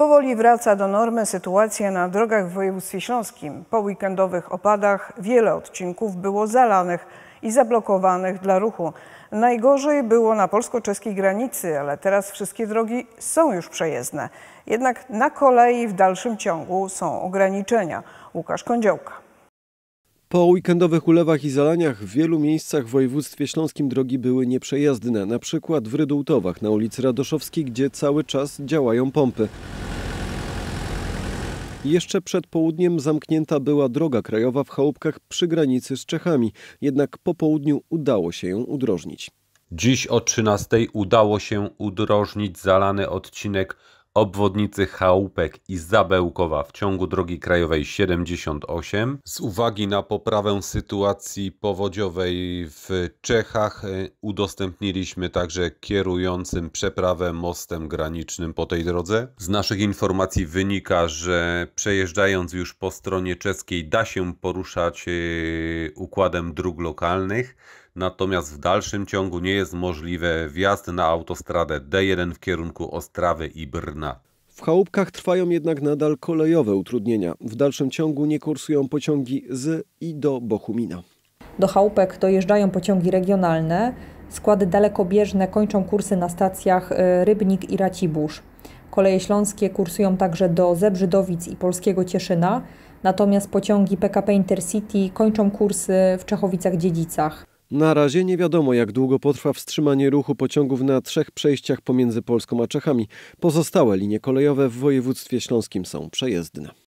Powoli wraca do normy sytuacja na drogach w województwie śląskim. Po weekendowych opadach wiele odcinków było zalanych i zablokowanych dla ruchu. Najgorzej było na polsko-czeskiej granicy, ale teraz wszystkie drogi są już przejezdne. Jednak na kolei w dalszym ciągu są ograniczenia. Łukasz Kądziołka. Po weekendowych ulewach i zalaniach w wielu miejscach w województwie śląskim drogi były nieprzejezdne. Na przykład w Rydultowach na ulicy Radoszowskiej, gdzie cały czas działają pompy. Jeszcze przed południem zamknięta była droga krajowa w Chałupkach przy granicy z Czechami. Jednak po południu udało się ją udrożnić. Dziś o 13:00 udało się udrożnić zalany odcinek obwodnicy Chałupek i Zabełkowa w ciągu drogi krajowej 78. Z uwagi na poprawę sytuacji powodziowej w Czechach udostępniliśmy także kierującym przeprawę mostem granicznym po tej drodze. Z naszych informacji wynika, że przejeżdżając już po stronie czeskiej da się poruszać układem dróg lokalnych. Natomiast w dalszym ciągu nie jest możliwe wjazd na autostradę D1 w kierunku Ostrawy i Brna. W Chałupkach trwają jednak nadal kolejowe utrudnienia. W dalszym ciągu nie kursują pociągi z i do Bohumina. Do Chałupek dojeżdżają pociągi regionalne. Składy dalekobieżne kończą kursy na stacjach Rybnik i Racibórz. Koleje śląskie kursują także do Zebrzydowic i Polskiego Cieszyna. Natomiast pociągi PKP Intercity kończą kursy w Czechowicach-Dziedzicach. Na razie nie wiadomo, jak długo potrwa wstrzymanie ruchu pociągów na 3 przejściach pomiędzy Polską a Czechami. Pozostałe linie kolejowe w województwie śląskim są przejezdne.